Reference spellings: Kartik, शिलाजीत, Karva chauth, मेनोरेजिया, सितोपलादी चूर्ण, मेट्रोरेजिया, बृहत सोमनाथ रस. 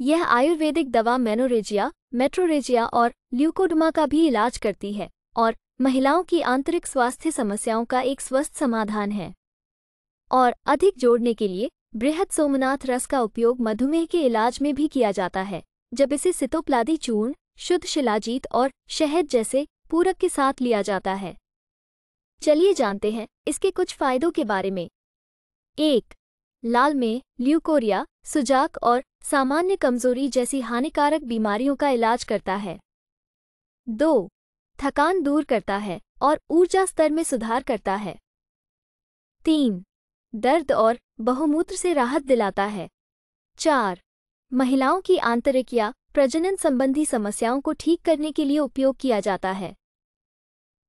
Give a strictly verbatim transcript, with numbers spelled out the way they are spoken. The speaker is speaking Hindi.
यह आयुर्वेदिक दवा मेनोरेजिया, मेट्रोरेजिया और ल्यूकोडमा का भी इलाज करती है और महिलाओं की आंतरिक स्वास्थ्य समस्याओं का एक स्वस्थ समाधान है। और अधिक जोड़ने के लिए बृहत सोमनाथ रस का उपयोग मधुमेह के इलाज में भी किया जाता है, जब इसे सितोपलादी चूर्ण, शुद्ध शिलाजीत और शहद जैसे पूरक के साथ लिया जाता है। चलिए जानते हैं इसके कुछ फायदों के बारे में। एक, लाल में ल्यूकोरिया, सुजाक और सामान्य कमजोरी जैसी हानिकारक बीमारियों का इलाज करता है। दो, थकान दूर करता है और ऊर्जा स्तर में सुधार करता है। तीन, दर्द और बहुमूत्र से राहत दिलाता है। चार, महिलाओं की आंतरिक या प्रजनन संबंधी समस्याओं को ठीक करने के लिए उपयोग किया जाता है।